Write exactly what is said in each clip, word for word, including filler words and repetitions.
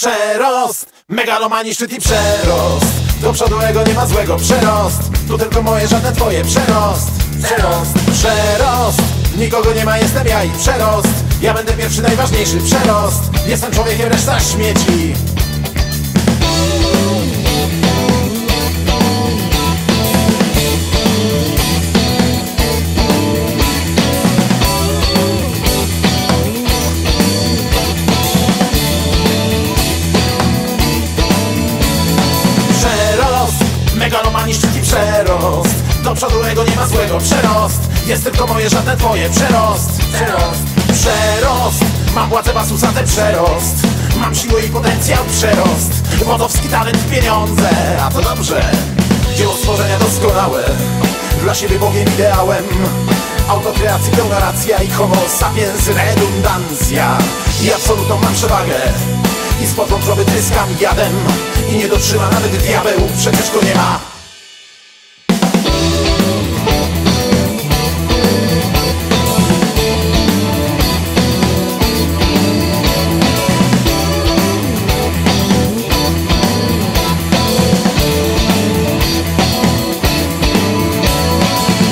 Przerost, megalomani, szczyt i przerost. Do przodu ego nie ma złego, przerost. Tu tylko moje, żadne twoje, przerost. Przerost, przerost. Nikogo nie ma, jestem ja i przerost. Ja będę pierwszy, najważniejszy, przerost. Jestem człowiekiem, reszta śmieci. Megalomani, szczyt i przerost. Do przodu ego nie ma złego, przerost. Jest tylko moje, żadne twoje, przerost. Przerost, przerost. Mam władzę, was usadzę, przerost. Mam siłę i potencjał, przerost. Wodowski talent, pieniądze, a to dobrze. Dzieło stworzenia doskonałe, dla siebie Bogiem ideałem. Autokreacji, pełna racja i homo sapiens redundancja. I absolutną mam przewagę i spod wątroby tryskam jadem. I nie dotrzyma nawet diabeł, przecież go nie ma.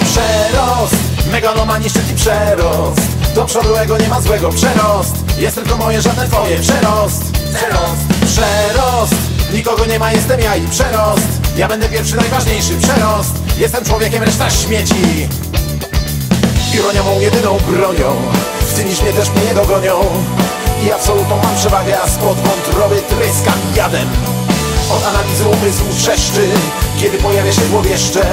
Przerost, megalomani, szczyt i przerost. Do przodu ego nie ma złego, przerost. Jest tylko moje, żadne twoje, przerost. Przerost, przerost. Nikogo nie ma, jestem ja i przerost. Ja będę pierwszy, najważniejszy, przerost. Jestem człowiekiem, reszta śmieci. Ironią mą jedyną bronią, w cynizmie też mnie nie dogonią. I absolutną mam przewagę, a spod wątroby tryskam jadem. Od analizy umysłu wrzeszczy, kiedy pojawia się złowieszcze.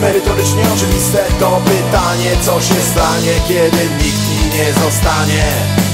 Merytorycznie oczywiste to pytanie, co się stanie, kiedy nikt mi nie zostanie.